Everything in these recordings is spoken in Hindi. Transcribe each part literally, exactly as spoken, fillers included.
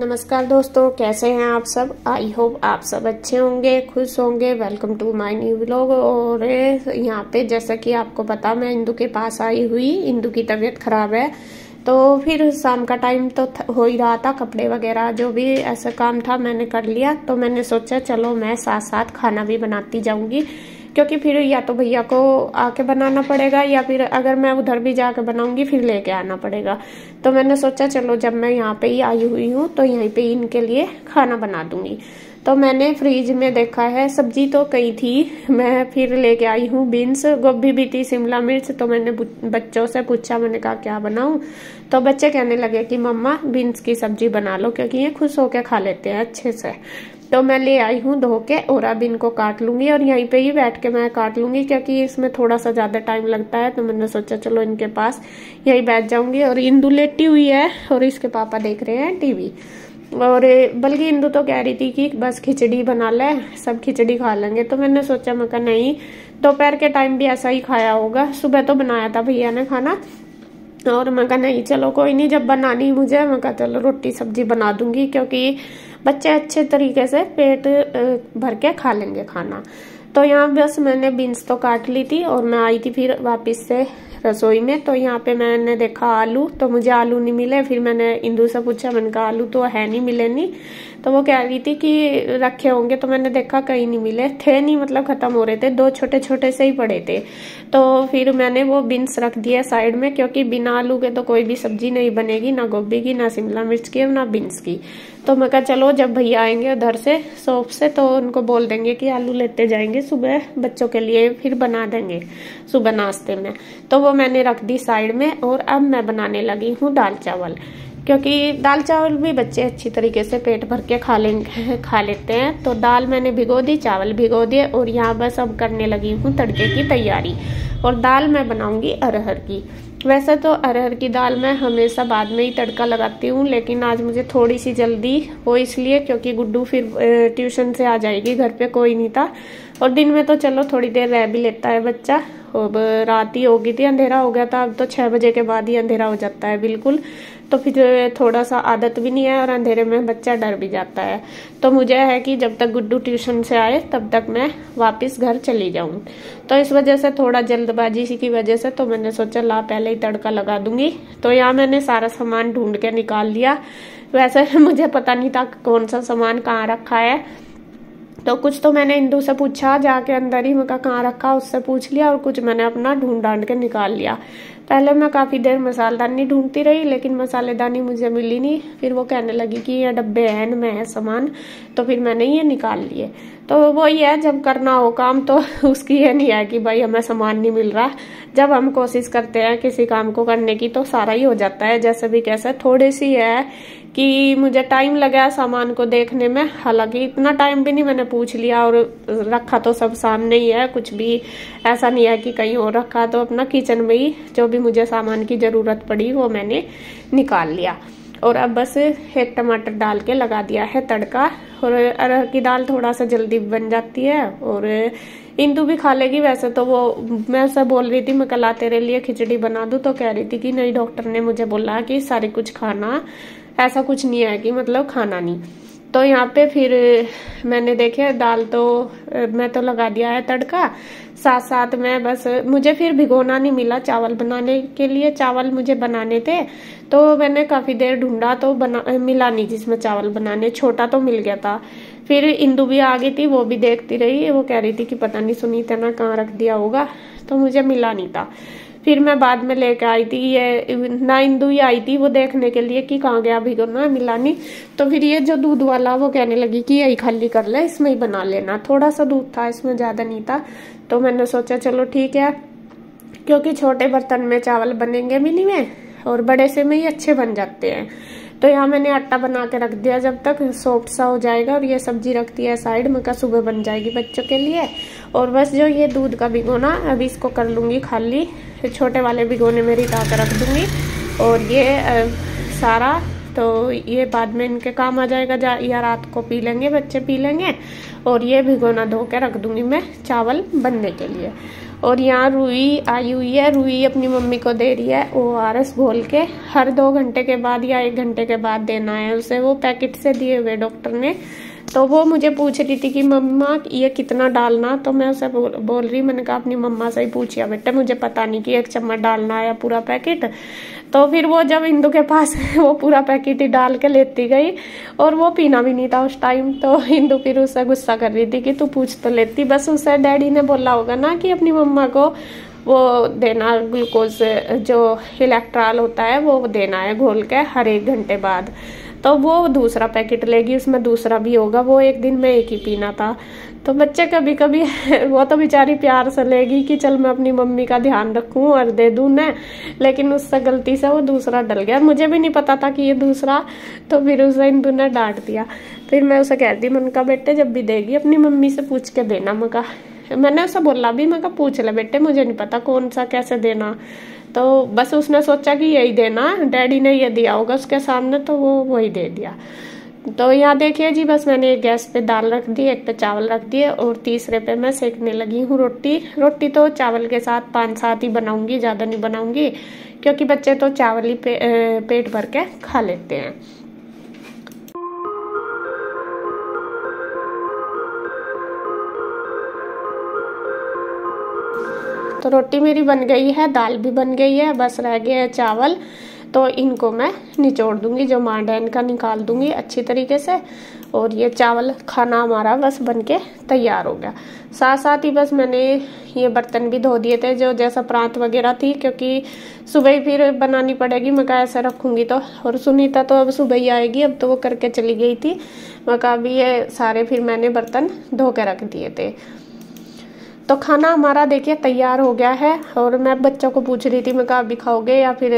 नमस्कार दोस्तों, कैसे हैं आप सब। आई होप आप सब अच्छे होंगे, खुश होंगे। Welcome to my new vlog. और यहाँ पे जैसा कि आपको पता, मैं इंदू के पास आई हुई। इंदू की तबीयत ख़राब है, तो फिर शाम का टाइम तो हो ही रहा था। कपड़े वगैरह जो भी ऐसा काम था मैंने कर लिया, तो मैंने सोचा चलो मैं साथ साथ खाना भी बनाती जाऊँगी, क्योंकि फिर या तो भैया को आके बनाना पड़ेगा या फिर अगर मैं उधर भी जाके बनाऊंगी फिर लेके आना पड़ेगा। तो मैंने सोचा चलो जब मैं यहाँ पे ही आई हुई हूँ तो यहीं पे इनके लिए खाना बना दूंगी। तो मैंने फ्रीज में देखा है, सब्जी तो कई थी, मैं फिर लेके आई हूँ बीन्स, गोभी भी थी, शिमला मिर्च। तो मैंने बच्चों से पूछा, मैंने कहा क्या बनाऊँ, तो बच्चे कहने लगे कि मम्मा बीन्स की सब्जी बना लो, क्योंकि ये खुश होकर खा लेते हैं अच्छे से। तो मैं ले आई हूँ धो के, और अब इनको काट लूँगी और यहीं पे ही बैठ के मैं काट लूँगी, क्योंकि इसमें थोड़ा सा ज़्यादा टाइम लगता है। तो मैंने सोचा चलो इनके पास यहीं बैठ जाऊँगी। और इंदू लेटी हुई है और इसके पापा देख रहे हैं टीवी। और बल्कि इंदू तो कह रही थी कि बस खिचड़ी बना ले, सब खिचड़ी खा लेंगे। तो मैंने सोचा, मैं कहा नहीं, दोपहर के टाइम भी ऐसा ही खाया होगा, सुबह तो बनाया था भैया ने खाना। और मैं कहा नहीं चलो कोई नहीं, जब बनानी मुझे, मैं कहा चलो रोटी सब्जी बना दूंगी, क्योंकि बच्चे अच्छे तरीके से पेट भर के खा लेंगे खाना। तो यहाँ बस मैंने बीन्स तो काट ली थी और मैं आई थी फिर वापस से रसोई में। तो यहाँ पे मैंने देखा आलू, तो मुझे आलू नहीं मिले। फिर मैंने इंदू से पूछा, मैंने कहा आलू तो है नहीं, मिले नहीं। तो वो कह रही थी कि रखे होंगे। तो मैंने देखा कहीं नहीं मिले, थे नहीं, मतलब ख़त्म हो रहे थे, दो छोटे छोटे से ही पड़े थे। तो फिर मैंने वो बीन्स रख दिया साइड में, क्योंकि बिना आलू के तो कोई भी सब्जी नहीं बनेगी, ना गोभी की, ना शिमला मिर्च की, ना बीन्स की। तो मैं कहा चलो जब भैया आएंगे उधर से शॉप से तो उनको बोल देंगे कि आलू लेते जाएंगे सुबह बच्चों के लिए, फिर बना देंगे सुबह नाश्ते में। तो वो मैंने रख दी साइड में। और अब मैं बनाने लगी हूँ दाल चावल, क्योंकि दाल चावल भी बच्चे अच्छी तरीके से पेट भर के खा लेंगे खा लेते हैं। तो दाल मैंने भिगो दी, चावल भिगो दिए, और यहाँ बस अब करने लगी हूँ तड़के की तैयारी। और दाल मैं बनाऊँगी अरहर की। वैसे तो अरहर की दाल मैं हमेशा बाद में ही तड़का लगाती हूँ, लेकिन आज मुझे थोड़ी सी जल्दी हो, इसलिए क्योंकि गुड्डू फिर ट्यूशन से आ जाएगी, घर पे कोई नहीं था। और दिन में तो चलो थोड़ी देर रह भी लेता है बच्चा, अब रात ही होगी थी, अंधेरा हो गया था। अब तो छः बजे के बाद ही अंधेरा हो जाता है बिल्कुल, तो फिर थोड़ा सा आदत भी नहीं है और अंधेरे में बच्चा डर भी जाता है। तो मुझे है कि जब तक गुड्डू ट्यूशन से आए तब तक मैं वापस घर चली जाऊँ। तो इस वजह से थोड़ा जल्दबाजी सी की वजह से तो मैंने सोचा ला पहले ही तड़का लगा दूंगी। तो यहाँ मैंने सारा सामान ढूंढ के निकाल लिया। वैसे मुझे पता नहीं था कौन सा सामान कहाँ रखा है, तो कुछ तो मैंने इंदू से पूछा जाके अंदर ही, मैं कहाँ रखा उससे पूछ लिया, और कुछ मैंने अपना ढूंढ ढांड के निकाल लिया। पहले मैं काफ़ी देर मसालेदानी ढूंढती रही, लेकिन मसालेदानी मुझे मिली नहीं। फिर वो कहने लगी कि ये डब्बे हैं, इनमें है सामान, तो फिर मैंने ये निकाल लिए। तो वही है, जब करना हो काम तो उसकी ये नहीं है कि भाई हमें सामान नहीं मिल रहा। जब हम कोशिश करते हैं किसी काम को करने की तो सारा ही हो जाता है, जैसे भी कैसे। थोड़ी सी है कि मुझे टाइम लगा सामान को देखने में, हालांकि इतना टाइम भी नहीं, मैंने पूछ लिया और रखा तो सब सामने ही है, कुछ भी ऐसा नहीं है कि कहीं और रखा। तो अपना किचन में ही जो भी मुझे सामान की ज़रूरत पड़ी वो मैंने निकाल लिया। और अब बस एक टमाटर डाल के लगा दिया है तड़का। और अरहर की दाल थोड़ा सा जल्दी बन जाती है और इंदू भी खा लेगी। वैसे तो वो मैं सब बोल रही थी, मैं कल तेरे लिए खिचड़ी बना दूँ, तो कह रही थी कि नहीं, डॉक्टर ने मुझे बोला कि सारे कुछ खाना, ऐसा कुछ नहीं है कि मतलब खाना नहीं। तो यहाँ पे फिर मैंने देखे दाल तो मैं तो लगा दिया है तड़का, साथ साथ मैं बस मुझे फिर भिगोना नहीं मिला चावल बनाने के लिए। चावल मुझे बनाने थे, तो मैंने काफ़ी देर ढूंढा तो बना मिला नहीं जिसमें चावल बनाने, छोटा तो मिल गया था। फिर इंदू भी आ गई थी, वो भी देखती रही, वो कह रही थी कि पता नहीं सुनीता ना कहाँ रख दिया होगा, तो मुझे मिला नहीं था। फिर मैं बाद में लेके आई थी, ये ना इंदू ही आई थी वो देखने के लिए कि कहाँ गया भिगोना, मिला नहीं। तो फिर ये जो दूध वाला, वो कहने लगी कि यही खाली कर ले, इसमें ही बना लेना। थोड़ा सा दूध था इसमें, ज़्यादा नहीं था। तो मैंने सोचा चलो ठीक है, क्योंकि छोटे बर्तन में चावल बनेंगे मिनी में और बड़े से में ही अच्छे बन जाते हैं। तो यहाँ मैंने आटा बना के रख दिया, जब तक सॉफ्ट सा हो जाएगा। और ये सब्जी रख दिया साइड में, का सुबह बन जाएगी बच्चों के लिए। और बस जो ये दूध का भिगोना, अभी इसको कर लूँगी खाली, छोटे वाले भिगोने में रिटा के रख दूँगी। और ये सारा तो ये बाद में इनके काम आ जाएगा, जा या रात को पी लेंगे, बच्चे पी लेंगे। और ये भिगोना धो के रख दूँगी मैं चावल बनने के लिए। और यहाँ रूही आई हुई है, रूही अपनी मम्मी को दे रही है ओ आर एस घोल के। हर दो घंटे के बाद या एक घंटे के बाद देना है उसे, वो पैकेट से दिए हुए डॉक्टर ने। तो वो मुझे पूछ रही थी कि मम्मा ये कितना डालना, तो मैं उसे बोल रही, मैंने कहा अपनी मम्मा से ही पूछिया बेटा, मुझे पता नहीं कि एक चम्मच डालना है या पूरा पैकेट। तो फिर वो जब इंदू के पास वो पूरा पैकेट ही डाल के लेती गई, और वो पीना भी नहीं था उस टाइम। तो इंदू फिर उससे गुस्सा कर रही थी कि तू पूछ तो लेती। बस उससे डैडी ने बोला होगा ना कि अपनी मम्मा को वो देना ग्लूकोज जो इलेक्ट्रॉल होता है वो देना है घोल के हर एक घंटे बाद। तो वो दूसरा पैकेट लेगी, उसमें दूसरा भी होगा, वो एक दिन में एक ही पीना था। तो बच्चे कभी कभी वो तो बेचारी प्यार से लेगी कि चल मैं अपनी मम्मी का ध्यान रखूं और दे दूं ना, लेकिन उससे गलती से वो दूसरा डल गया। मुझे भी नहीं पता था कि ये दूसरा, तो फिर उसे इंदू ने डांट दिया। फिर मैं उसे कहती, मैंने कहा बेटे जब भी देगी अपनी मम्मी से पूछ के देना। मैं कहा मैंने उसे बोला भी, मैं कहा पूछ ले बेटे, मुझे नहीं पता कौन सा कैसे देना। तो बस उसने सोचा कि यही देना, डैडी ने ये दिया होगा उसके सामने, तो वो वही दे दिया। तो यहाँ देखिए जी, बस मैंने एक गैस पे दाल रख दी, एक पे चावल रख दिए, और तीसरे पे मैं सेकने लगी हूँ रोटी। रोटी तो चावल के साथ पाँच सात ही बनाऊंगी, ज़्यादा नहीं बनाऊंगी, क्योंकि बच्चे तो चावल ही पे, पेट भर के खा लेते हैं। तो रोटी मेरी बन गई है, दाल भी बन गई है, बस रह गया है चावल। तो इनको मैं निचोड़ दूंगी, जो मांडा इनका निकाल दूंगी अच्छी तरीके से, और ये चावल खाना हमारा बस बनके तैयार हो गया। साथ साथ ही बस मैंने ये बर्तन भी धो दिए थे, जो जैसा प्रांत वगैरह थी, क्योंकि सुबह ही फिर बनानी पड़ेगी। मैं कहा ऐसे रखूँगी तो, और सुनीता तो अब सुबह ही आएगी, अब तो वो करके चली गई थी। मैं कहा अभी ये सारे फिर मैंने बर्तन धो के रख दिए थे। तो खाना हमारा देखिए तैयार हो गया है, और मैं बच्चों को पूछ रही थी, मैं कहा अभी खाओगे या फिर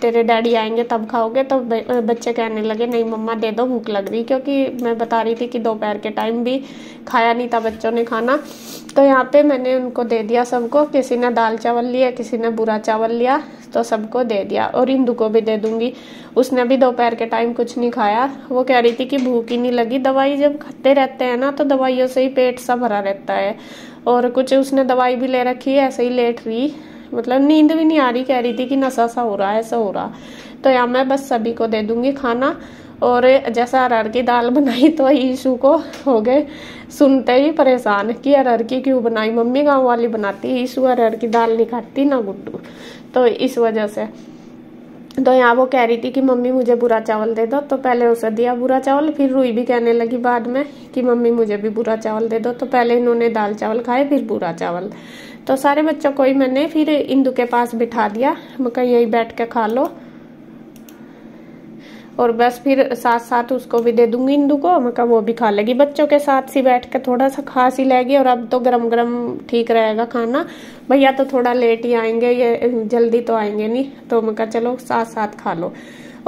तेरे डैडी आएंगे तब खाओगे। तो बच्चे कहने लगे नहीं मम्मा दे दो, भूख लग रही, क्योंकि मैं बता रही थी कि दोपहर के टाइम भी खाया नहीं था बच्चों ने खाना। तो यहाँ पे मैंने उनको दे दिया सबको, किसी ने दाल चावल लिया, किसी ने भूरा चावल लिया, तो सबको दे दिया। और इंदू को भी दे दूंगी, उसने भी दोपहर के टाइम कुछ नहीं खाया, वो कह रही थी कि भूख ही नहीं लगी। दवाई जब खाते रहते हैं ना तो दवाइयों से ही पेट सा भरा रहता है, और कुछ उसने दवाई भी ले रखी है, ऐसे ही लेट रही, मतलब नींद भी नहीं आ रही, कह रही थी कि नशा सा हो रहा है, ऐसा हो रहा। तो यहाँ मैं बस सभी को दे दूंगी खाना, और जैसा अरहर की दाल बनाई तो ईशू को हो गए सुनते ही परेशान कि अरहर की क्यों बनाई मम्मी, गाँव वाली बनाती, ईशू अरहर की दाल नहीं खाती ना गुड्डू, तो इस वजह से। तो यहाँ वो कह रही थी कि मम्मी मुझे भूरा चावल दे दो, तो पहले उसे दिया भूरा चावल। फिर रूही भी कहने लगी बाद में कि मम्मी मुझे भी भूरा चावल दे दो, तो पहले इन्होंने दाल चावल खाए फिर भूरा चावल। तो सारे बच्चों को ही मैंने फिर इंदू के पास बिठा दिया, मैं कहा यही बैठ के खा लो, और बस फिर साथ साथ उसको भी दे दूंगी इंदू को, मैं कहा वो भी खा लेगी, बच्चों के साथ सी बैठ के थोड़ा सा खा सी लेगी। और अब तो गरम गरम ठीक रहेगा खाना, भैया तो थोड़ा लेट ही आएंगे, ये जल्दी तो आएंगे नहीं, तो मैं कहा चलो साथ साथ खा लो।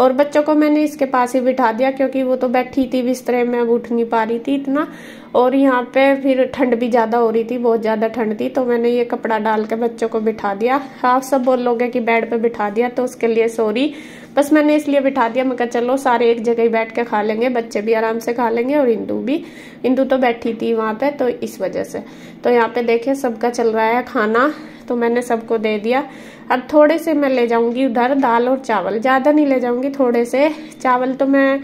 और बच्चों को मैंने इसके पास ही बिठा दिया, क्योंकि वो तो बैठी थी बिस्तरे में, उठ नहीं पा रही थी इतना, और यहाँ पे फिर ठंड भी ज़्यादा हो रही थी, बहुत ज़्यादा ठंड थी। तो मैंने ये कपड़ा डाल के बच्चों को बिठा दिया। आप सब बोल लोगे कि बेड पे बिठा दिया, तो उसके लिए सॉरी, बस मैंने इसलिए बिठा दिया, मैं कहा चलो सारे एक जगह ही बैठ के खा लेंगे, बच्चे भी आराम से खा लेंगे और इंदू भी, इंदू तो बैठी थी वहाँ पे, तो इस वजह से। तो यहाँ पे देखिए सबका चल रहा है खाना, तो मैंने सबको दे दिया। अब थोड़े से मैं ले जाऊंगी उधर दाल और चावल, ज़्यादा नहीं ले जाऊंगी, थोड़े से चावल तो मैं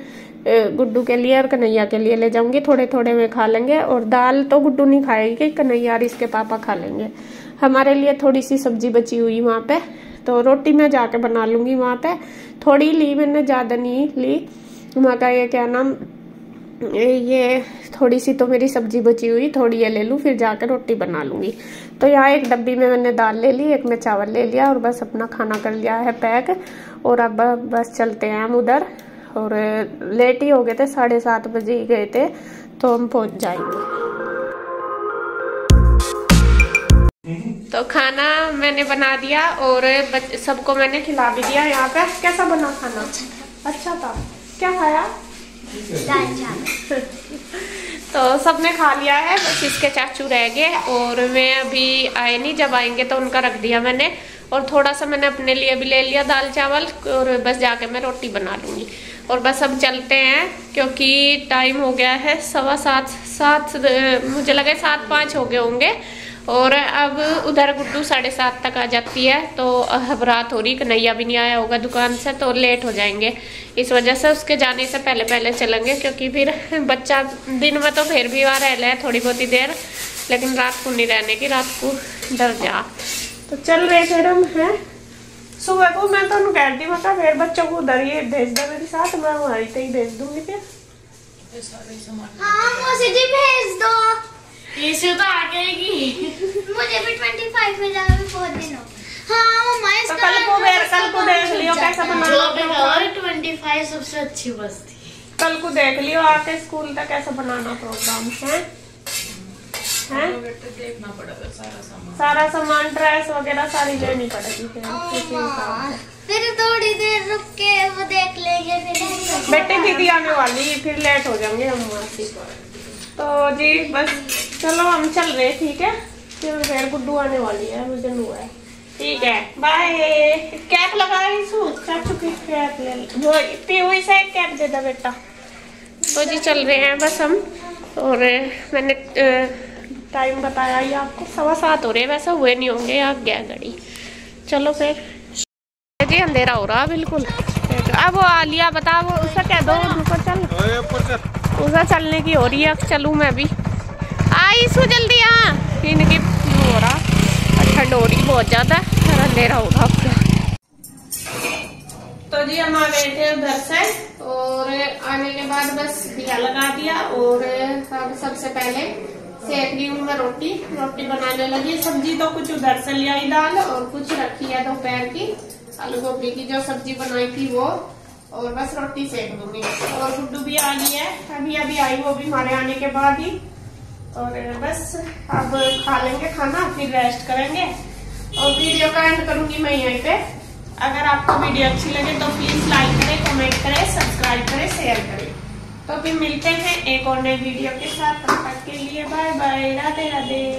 गुड्डू के लिए और कन्हैया के लिए ले जाऊंगी, थोड़े थोड़े में खा लेंगे। और दाल तो गुड्डू नहीं खाएगी, कन्हैया और इसके पापा खा लेंगे, हमारे लिए थोड़ी सी सब्जी बची हुई वहाँ पे। तो रोटी मैं जाके बना लूँगी वहाँ पे, थोड़ी ली मैंने, ज़्यादा नहीं ली। वहाँ का ये क्या नाम, ये थोड़ी सी तो मेरी सब्जी बची हुई, थोड़ी ये ले लूँ, फिर जाकर रोटी बना लूँगी। तो यहाँ एक डब्बी में मैंने दाल ले ली, एक में चावल ले लिया, और बस अपना खाना कर लिया है पैक। और अब बस चलते हैं हम उधर, और लेट ही हो गए थे, साढ़े सात बजे ही गए थे, तो हम पहुँच जाएंगे। तो खाना मैंने बना दिया और सबको मैंने खिला भी दिया। यहाँ पे कैसा बना खाना? अच्छा था। क्या खाया? दाल चावल। तो सबने खा लिया है, बस इसके चाचू रह गए, और मैं अभी आए नहीं, जब आएंगे तो उनका रख दिया मैंने। और थोड़ा सा मैंने अपने लिए भी ले लिया दाल चावल, और बस जाके मैं रोटी बना लूँगी। और बस अब चलते हैं, क्योंकि टाइम हो गया है सवा सात, सात मुझे लगे सात पाँच हो गए होंगे, और अब उधर गुड्डू साढ़े सात तक आ जाती है, तो अब रात हो रही, कन्हैया भी नहीं आया होगा दुकान से तो लेट हो जाएंगे, इस वजह से उसके जाने से पहले पहले चलेंगे, क्योंकि फिर बच्चा दिन में तो फिर भी वहाँ रह ले थोड़ी बहुत ही देर, लेकिन रात को नहीं रहने की, रात को डर जा। तो चल रहे फिर हम हैं सुबह को, मैं तो कह दी मतलब फिर बच्चों को उधर ही भेज दे मेरे साथ, मैं वहीं तक ही भेज दूंगी फिर। हाँ मुझे भी भेज दो, इसे तो आ गएगी। मुझे भी पच्चीस में जाना भी बहुत दिन हो। हाँ मम्मा इसका तो कल को बेर कल को देख लियो कैसा बना होगा, और पच्चीस सबसे अच्छी बस थी, कल को देख लियो आके स्कूल तक कैसा बनाना प्रोग्राम है। हैं देखना पड़ेगा सारा सामान, सारा सामान ड्रेस वगैरह सारी लेनी पड़ेगी फिर फिर थोड़ी देर रुक के वो देख लेंगे फिर। बेटे दीदी आने वाली है, फिर लेट हो जाएंगे हम वापसी। तो जी बस चलो हम चल रहे, ठीक है, फिर फिर गुड्डू आने वाली है, मुझे नुआ है, ठीक है बाय। कैप लगा रही सू चाचू की, कैप ले वो पीवी से कैप दे दो बेटा। तो जी चल रहे हैं बस हम, और मैंने टाइम बताया ये आपको सवा सात हो रहे, वैसा हुए नहीं होंगे, आप गया घड़ी। चलो फिर जी अंधेरा हो रहा बिल्कुल, अब वो आलिया बता वो उसका कह दो ऊपर चल, उधर चलने की हो रही है, चलूँ मैं भी आई सो जल्दी। हाँ इनकी हो रहा ठंड हो रही बहुत ज़्यादा, अंधेरा हो रहा आपका। तो जी हम आ गए थे उधर से, और आने के बाद बस दिया लगा दिया, और सबसे पहले सेक ली उनमें रोटी, रोटी बनाने लगी। सब्जी तो कुछ उधर से ले आई दाल, और कुछ रखी है दोपहर की आलू गोभी की जो सब्जी बनाई थी वो, और बस रोटी सेक दूंगी। और गुड्डू भी आ गई है अभी अभी आई, वो भी हमारे आने के बाद ही, और बस अब खा लेंगे खाना फिर रेस्ट करेंगे, और वीडियो का एंड करूंगी मैं यहीं पे। अगर आपको वीडियो अच्छी लगे तो प्लीज लाइक करें, कमेंट करें, सब्सक्राइब करें, शेयर करें। तो फिर मिलते हैं एक और नए वीडियो के साथ, तब तक के लिए बाय बाय, राधे राधे।